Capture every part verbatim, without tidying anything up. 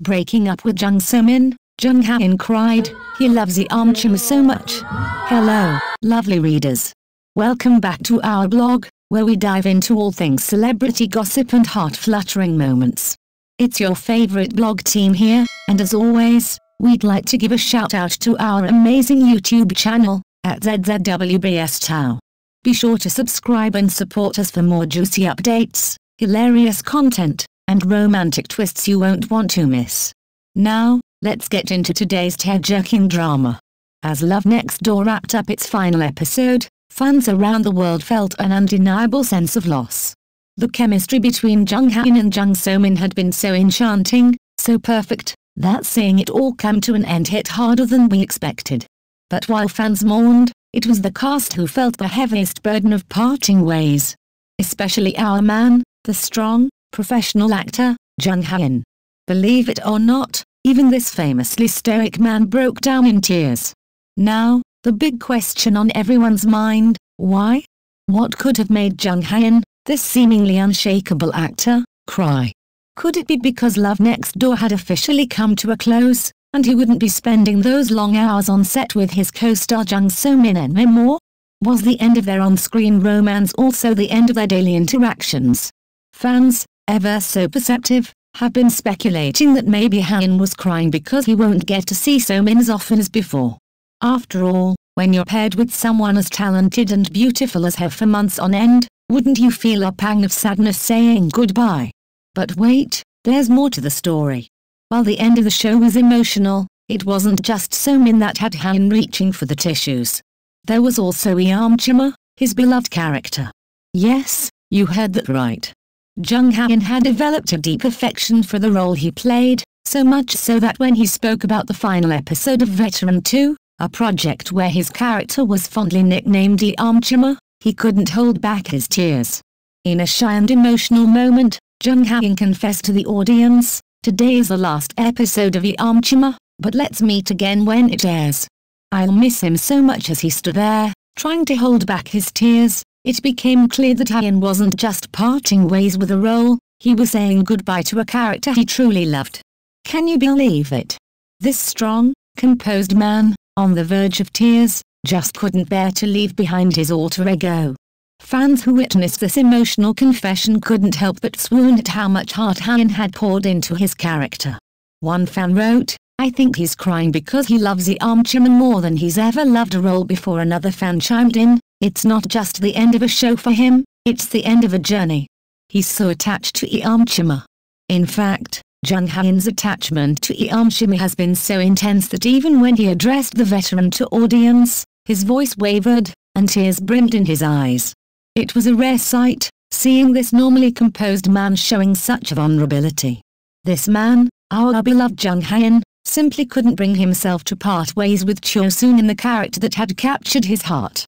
Breaking up with Jung So Min, Jung Hae In cried, he loves Eomchima so much. Hello, lovely readers. Welcome back to our blog, where we dive into all things celebrity gossip and heart-fluttering moments. It's your favorite blog team here, and as always, we'd like to give a shout-out to our amazing YouTube channel, at Z Z W B S Thao. Be sure to subscribe and support us for more juicy updates, hilarious content, and romantic twists you won't want to miss. Now, let's get into today's tear-jerking drama. As Love Next Door wrapped up its final episode, fans around the world felt an undeniable sense of loss. The chemistry between Jung Hae In and Jung So Min had been so enchanting, so perfect, that seeing it all come to an end hit harder than we expected. But while fans mourned, it was the cast who felt the heaviest burden of parting ways. Especially our man, the strong, professional actor, Jung Hae In. Believe it or not, even this famously stoic man broke down in tears. Now, the big question on everyone's mind, why? What could have made Jung Hae In, this seemingly unshakable actor, cry? Could it be because Love Next Door had officially come to a close, and he wouldn't be spending those long hours on set with his co-star Jung So Min anymore? Was the end of their on-screen romance also the end of their daily interactions? Fans, ever so perceptive, have been speculating that maybe Hae In was crying because he won't get to see So Min as often as before. After all, when you're paired with someone as talented and beautiful as her for months on end, wouldn't you feel a pang of sadness saying goodbye? But wait, there's more to the story. While the end of the show was emotional, it wasn't just So Min that had Hae In reaching for the tissues. There was also Eomchima, his beloved character. Yes, you heard that right. Jung Hae In had developed a deep affection for the role he played, so much so that when he spoke about the final episode of Veteran two, a project where his character was fondly nicknamed Eomchima, he couldn't hold back his tears. In a shy and emotional moment, Jung Hae In confessed to the audience, "Today is the last episode of Eomchima, but let's meet again when it airs. I'll miss him so much." As he stood there, trying to hold back his tears, it became clear that Hae In wasn't just parting ways with a role, he was saying goodbye to a character he truly loved. Can you believe it? This strong, composed man, on the verge of tears, just couldn't bear to leave behind his alter ego. Fans who witnessed this emotional confession couldn't help but swoon at how much heart Hae In had poured into his character. One fan wrote, "I think he's crying because he loves Eomchima more than he's ever loved a role before." Another fan chimed in, "It's not just the end of a show for him, it's the end of a journey. He's so attached to Eomchima." In fact, Jung Hae In's attachment to Eomchima has been so intense that even when he addressed the Veteran two audience, his voice wavered, and tears brimmed in his eyes. It was a rare sight, seeing this normally composed man showing such vulnerability. This man, our beloved Jung Hae In, simply couldn't bring himself to part ways with Chosun in the character that had captured his heart.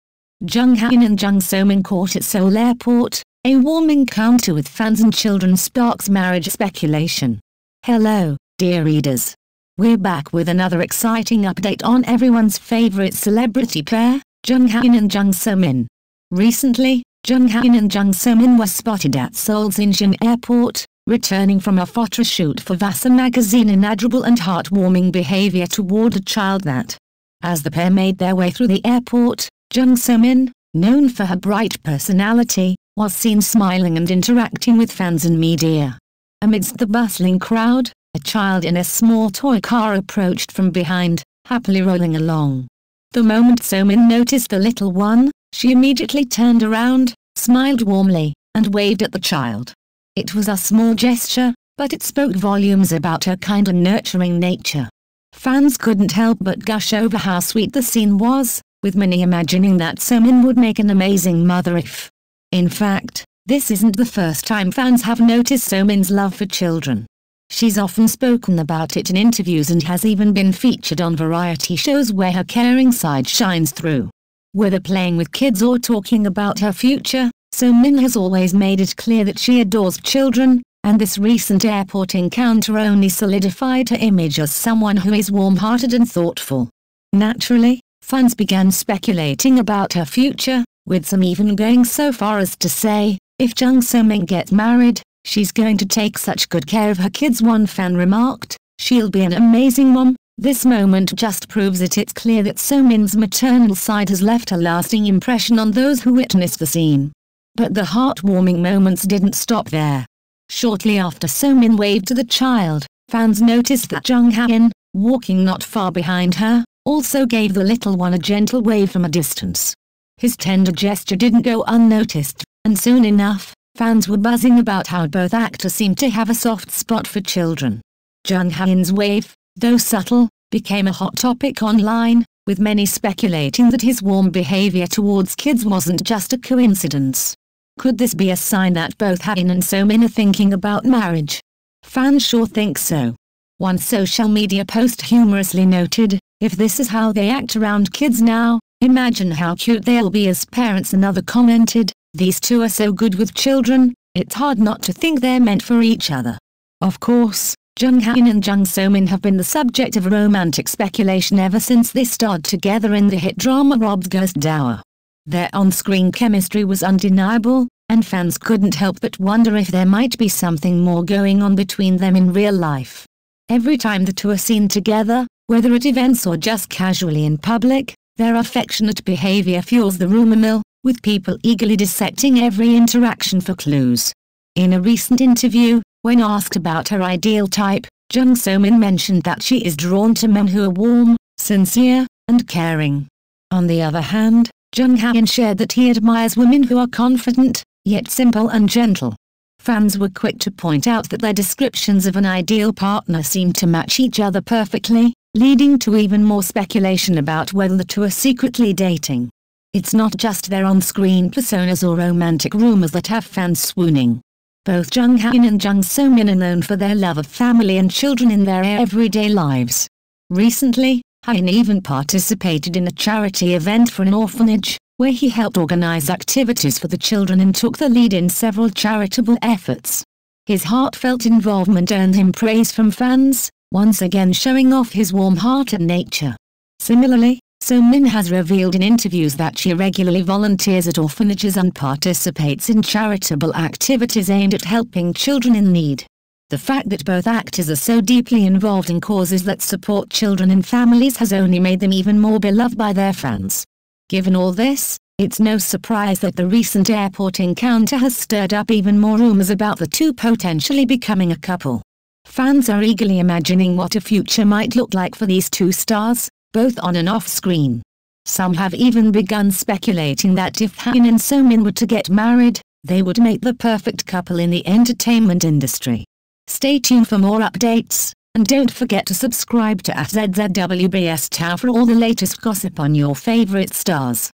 Jung Hae In and Jung So Min caught at Seoul Airport, a warm encounter with fans and children sparks marriage speculation. Hello, dear readers. We're back with another exciting update on everyone's favorite celebrity pair, Jung Hae In and Jung So Min. Recently, Jung Hae In and Jung So Min were spotted at Seoul's Incheon Airport, returning from a photo shoot for Vasa magazine in adorable and heartwarming behavior toward a child that. As the pair made their way through the airport, Jung So Min, known for her bright personality, was seen smiling and interacting with fans and media. Amidst the bustling crowd, a child in a small toy car approached from behind, happily rolling along. The moment So Min noticed the little one, she immediately turned around, smiled warmly, and waved at the child. It was a small gesture, but it spoke volumes about her kind and nurturing nature. Fans couldn't help but gush over how sweet the scene was, with many imagining that So Min would make an amazing mother if. In fact, this isn't the first time fans have noticed So Min's love for children. She's often spoken about it in interviews and has even been featured on variety shows where her caring side shines through. Whether playing with kids or talking about her future, So Min has always made it clear that she adores children, and this recent airport encounter only solidified her image as someone who is warm-hearted and thoughtful. Naturally, fans began speculating about her future, with some even going so far as to say, if Jung So Min gets married, she's going to take such good care of her kids. One fan remarked, She'll be an amazing mom. This moment just proves it. It's clear that So Min's maternal side has left a lasting impression on those who witnessed the scene. But the heartwarming moments didn't stop there. Shortly after So Min waved to the child, fans noticed that Jung Hae In, walking not far behind her, also gave the little one a gentle wave from a distance. His tender gesture didn't go unnoticed, and soon enough, fans were buzzing about how both actors seem to have a soft spot for children. Jung Hae In's wave, though subtle, became a hot topic online, with many speculating that his warm behavior towards kids wasn't just a coincidence. Could this be a sign that both Hae In and So Min are thinking about marriage? Fans sure think so. One social media post humorously noted, "If this is how they act around kids now, imagine how cute they'll be as parents." Another commented, "These two are so good with children, it's hard not to think they're meant for each other." Of course, Jung Hae In and Jung So Min have been the subject of romantic speculation ever since they starred together in the hit drama Rob's Ghost Dower. Their on-screen chemistry was undeniable, and fans couldn't help but wonder if there might be something more going on between them in real life. Every time the two are seen together, whether at events or just casually in public, their affectionate behavior fuels the rumor mill, with people eagerly dissecting every interaction for clues. In a recent interview, when asked about her ideal type, Jung So Min mentioned that she is drawn to men who are warm, sincere, and caring. On the other hand, Jung Hae In shared that he admires women who are confident, yet simple and gentle. Fans were quick to point out that their descriptions of an ideal partner seemed to match each other perfectly, leading to even more speculation about whether the two are secretly dating. It's not just their on-screen personas or romantic rumors that have fans swooning. Both Jung Hae In and Jung So Min are known for their love of family and children in their everyday lives. Recently, Hae In even participated in a charity event for an orphanage, where he helped organize activities for the children and took the lead in several charitable efforts. His heartfelt involvement earned him praise from fans, once again showing off his warm heart and nature. Similarly, So Min has revealed in interviews that she regularly volunteers at orphanages and participates in charitable activities aimed at helping children in need. The fact that both actors are so deeply involved in causes that support children and families has only made them even more beloved by their fans. Given all this, it's no surprise that the recent airport encounter has stirred up even more rumors about the two potentially becoming a couple. Fans are eagerly imagining what a future might look like for these two stars, both on and off screen. Some have even begun speculating that if Hae In and So Min were to get married, they would make the perfect couple in the entertainment industry. Stay tuned for more updates, and don't forget to subscribe to at Z Z W B S Thao for all the latest gossip on your favorite stars.